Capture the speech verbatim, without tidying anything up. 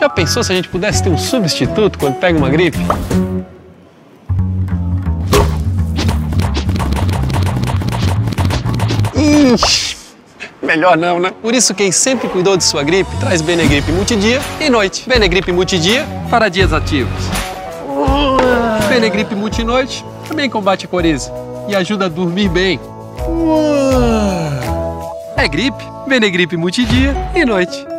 Já pensou se a gente pudesse ter um substituto quando pega uma gripe? Hum, melhor não, né? Por isso, quem sempre cuidou de sua gripe, traz Benegrip multidia e noite. Benegrip multidia para dias ativos. Ué. Benegrip multinoite também combate a coriza e ajuda a dormir bem. Ué. É gripe, Benegrip multidia e noite.